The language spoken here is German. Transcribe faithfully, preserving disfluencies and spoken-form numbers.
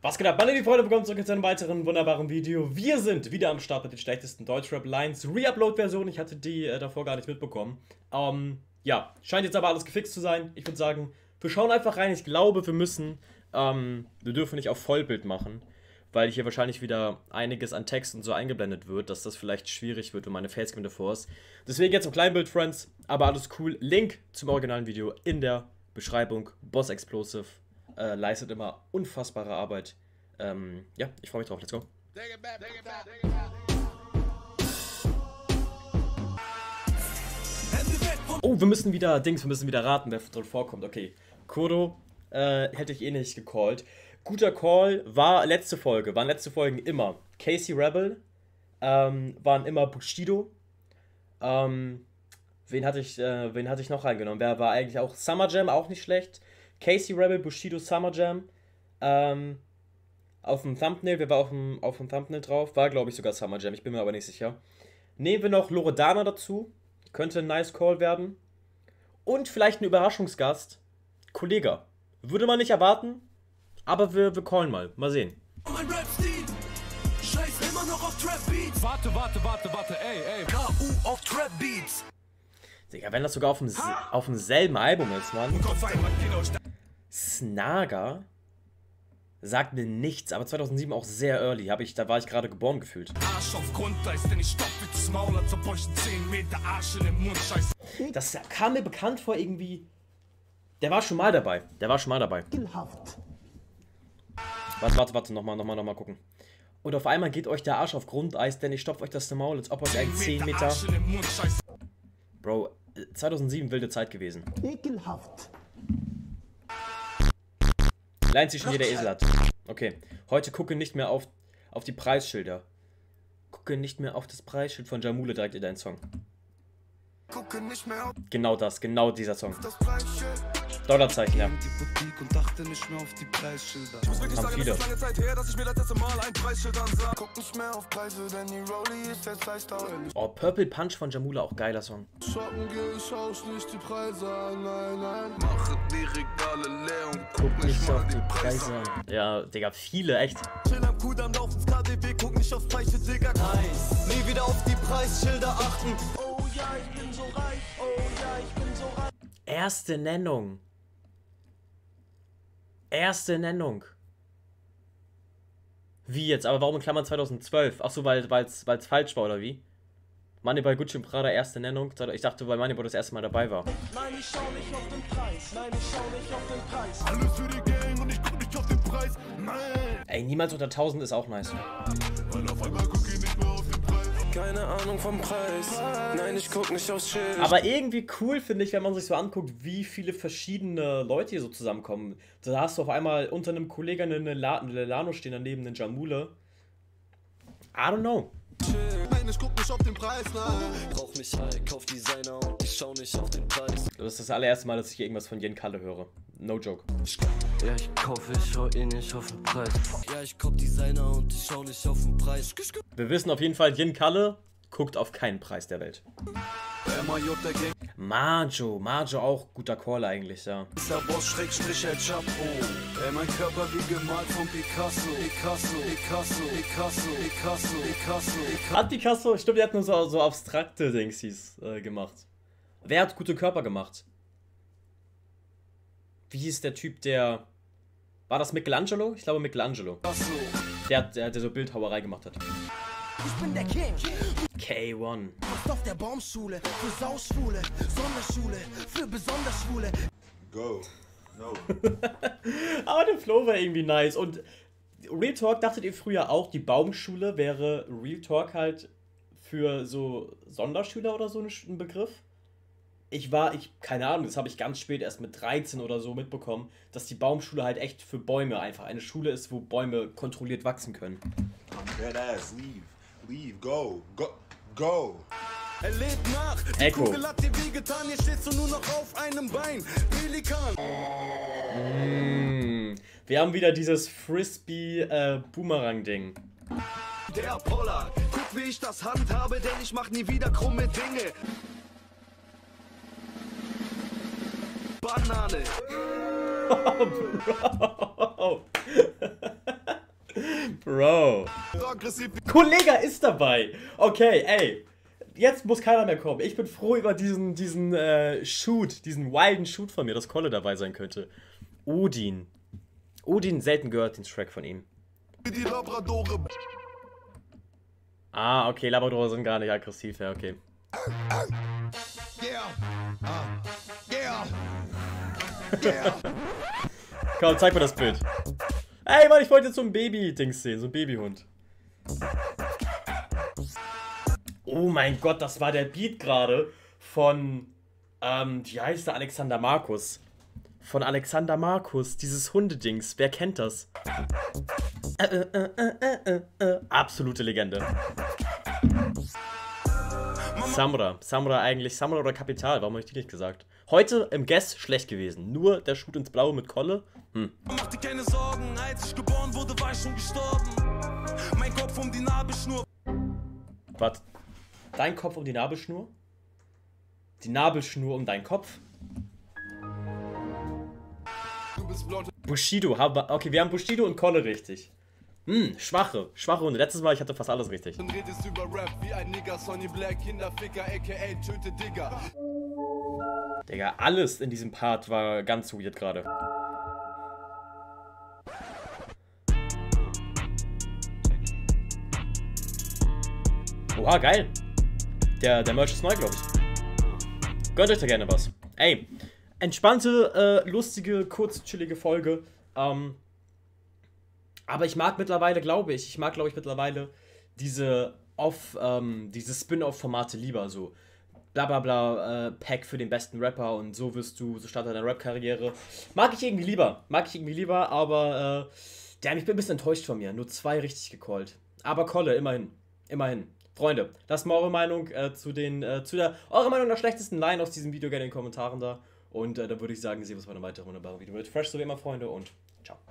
Was geht ab, meine lieben Freunde, willkommen zurück zu einem weiteren wunderbaren Video. Wir sind wieder am Start mit den schlechtesten Deutschrap-Lines. Reupload-Version, ich hatte die äh, davor gar nicht mitbekommen. Ähm, ja, scheint jetzt aber alles gefixt zu sein. Ich würde sagen, wir schauen einfach rein. Ich glaube, wir müssen, ähm, wir dürfen nicht auf Vollbild machen, weil hier wahrscheinlich wieder einiges an Text und so eingeblendet wird, dass das vielleicht schwierig wird, wenn meine Facecam davor ist. Deswegen jetzt im Kleinbild, Friends, aber alles cool. Link zum originalen Video in der Beschreibung. Boss-Explosive. Äh, leistet immer unfassbare Arbeit. Ähm, ja, ich freue mich drauf. Let's go. Oh, wir müssen wieder Dings, wir müssen wieder raten, wer drin vorkommt. Okay, Kodo äh, hätte ich eh nicht gecallt. Guter Call war letzte Folge, waren letzte Folgen immer Casey Rebel, ähm, waren immer Bushido. Ähm, wen hatte ich, äh, wen hatte ich noch reingenommen? Wer war eigentlich auch Summer Jam, auch nicht schlecht. Casey Rebel, Bushido, Summer Jam, ähm, auf dem Thumbnail, wer war auf dem, auf dem Thumbnail drauf? War, glaube ich, sogar Summer Jam, ich bin mir aber nicht sicher. Nehmen wir noch Loredana dazu, könnte ein nice Call werden. Und vielleicht ein Überraschungsgast, Kollegah. Würde man nicht erwarten, aber wir, wir callen mal, mal sehen. Oh, mein Rap-Stil, scheiß immer noch auf Trap-Beats. Warte, warte, warte, warte, ey, ey, K U auf Trap-Beats. Digga, wenn das sogar auf dem, auf demselben Album ist, Mann. Snaga sagt mir nichts, aber zweitausendsieben auch sehr early. Hab ich, da war ich gerade geboren gefühlt. Das kam mir bekannt vor irgendwie. Der war schon mal dabei. Der war schon mal dabei. Warte, warte, warte, nochmal, nochmal, nochmal gucken. Und auf einmal geht euch der Arsch auf Grundeis, denn ich stopfe euch das Maul, als ob euch ein zehn Meter... Bro, zweitausendsieben wilde Zeit gewesen. Ekelhaft. Lines, die schon jeder Esel hat. Okay. Heute gucke nicht mehr auf, auf die Preisschilder. Gucke nicht mehr auf das Preisschild von Jamule direkt in deinen Song. Gucke nicht mehr auf genau das, genau dieser Song. Dollarzeichen, ja. Haben viele. Oh, Purple Punch von Jamule, auch geiler Song. Guck nicht auf die Preise an. Ja, Digga, viele, echt. Nie wieder auf die Preisschilder achten. Oh ja, ich bin so reich. Oh ja, ich bin so reich. Erste Nennung. Erste Nennung. Wie jetzt? Aber warum in Klammern zweitausendzwölf? Achso, weil es falsch war, oder wie? Moneyball, Gucci und Prada, erste Nennung. Ich dachte, weil Moneyball das erste Mal dabei war. Nein, ich schau nicht auf den Preis. Nein, ich schau nicht auf den Preis. Alles für die Gang und ich guck nicht auf den Preis. Nein. Ey, niemals unter tausend ist auch nice. Weil auf einmal guck ich nicht mehr auf den Preis. Keine Ahnung vom Preis. Nein, ich guck nicht aufs Schild. Aber irgendwie cool finde ich, wenn man sich so anguckt, wie viele verschiedene Leute hier so zusammenkommen. Da hast du auf einmal unter einem Kollegen eine Lano stehen, daneben eine Jamule. I don't know. Nein, ich guck nicht auf den Preis, nein. Brauch mich high, kauf Designer und ich schau nicht auf den Preis. Das ist das allererste Mal, dass ich hier irgendwas von Jen Kalle höre. No joke. Ja, ich kaufe, ich schau eh nicht auf den Preis. Ja, ich kauf Designer und ich schau nicht auf den Preis. Wir wissen auf jeden Fall, Jen Kalle guckt auf keinen Preis der Welt. Majo, Majo auch guter Call eigentlich, ja. Mein Körper wie gemalt von Picasso, Picasso, Picasso, Picasso, Picasso, Picasso. Hat Picasso, stimmt, der hat nur so, so abstrakte Dingsies äh, gemacht. Wer hat gute Körper gemacht? Wie hieß der Typ, der... War das Michelangelo? Ich glaube Michelangelo. Der hat, der, der so Bildhauerei gemacht hat. Ich bin der King. K eins. Auf der Baumschule, für Sauschwule, Sonderschule, für besonders Schwule. Go. No. Aber der Flow war irgendwie nice. Und Real Talk, dachtet ihr früher auch, die Baumschule wäre Real Talk halt für so Sonderschüler oder so ein Begriff? Ich war, ich, keine Ahnung, das habe ich ganz spät erst mit dreizehn oder so mitbekommen, dass die Baumschule halt echt für Bäume einfach eine Schule ist, wo Bäume kontrolliert wachsen können. Dead ass, leave, leave, go, go, go. Er lebt nach, die Kugel hat dir weh getan, hier stehst du nur noch auf einem Bein, Pelikan. Mm, wir haben wieder dieses Frisbee-Boomerang-Ding. Äh, Der Apollo, guck wie ich das handhabe, denn ich mach nie wieder krumme Dinge. Banane. Oh, Bro. Bro. Kollegah ist dabei. Okay, ey. Jetzt muss keiner mehr kommen. Ich bin froh über diesen, diesen äh, Shoot, diesen wilden Shoot von mir, dass Kolle dabei sein könnte. Odin. Odin, selten gehört den Track von ihm. Die Labradore. Ah, okay, Labradore sind gar nicht aggressiv, ja, okay. Yeah. Uh, yeah. Yeah. Komm, zeig mir das Bild. Ey, Mann, ich wollte jetzt so ein Baby-Dings sehen, so ein Babyhund. Oh mein Gott, das war der Beat gerade von, ähm, wie heißt der? Alexander Markus. Von Alexander Markus, dieses Hundedings, wer kennt das? Äh, äh, äh, äh, äh. Absolute Legende. Samra, Samra eigentlich, Samra oder Kapital, warum habe ich die nicht gesagt? Heute im Guess schlecht gewesen, nur der Shoot ins Blaue mit Kolle. Hm. Mach dir keine Sorgen, als ich geboren wurde, war ich schon gestorben. Mein Kopf um die Nabelschnur. Warte, dein Kopf um die Nabelschnur? Die Nabelschnur um deinen Kopf? Bushido, hab, okay, wir haben Bushido und Kolle richtig. Hm, schwache, schwache Runde. Letztes Mal, ich hatte fast alles richtig. Dann redest du über Rap wie ein Nigger, Sonny Black, Kinderficker, aka Töte Digger. Digga, alles in diesem Part war ganz weird gerade. Oha, geil. Der, der Merch ist neu, glaube ich. Gönnt euch da gerne was. Ey, entspannte, äh, lustige, kurz chillige Folge. Ähm... Aber ich mag mittlerweile, glaube ich, ich mag, glaube ich, mittlerweile diese Off, ähm, diese Spin-Off-Formate lieber, so blablabla, äh, Pack für den besten Rapper und so wirst du, so startet deine Rap-Karriere. Mag ich irgendwie lieber, mag ich irgendwie lieber, aber, äh, damn, ich bin ein bisschen enttäuscht von mir, nur zwei richtig gecallt. Aber Kolle, immerhin, immerhin. Freunde, lasst mal eure Meinung äh, zu den, äh, zu der, eure Meinung nach schlechtesten Line aus diesem Video gerne in den Kommentaren da. Und äh, da würde ich sagen, sehen wir uns bei einer weiteren wunderbaren Video mit Fresh, so wie immer, Freunde, und ciao.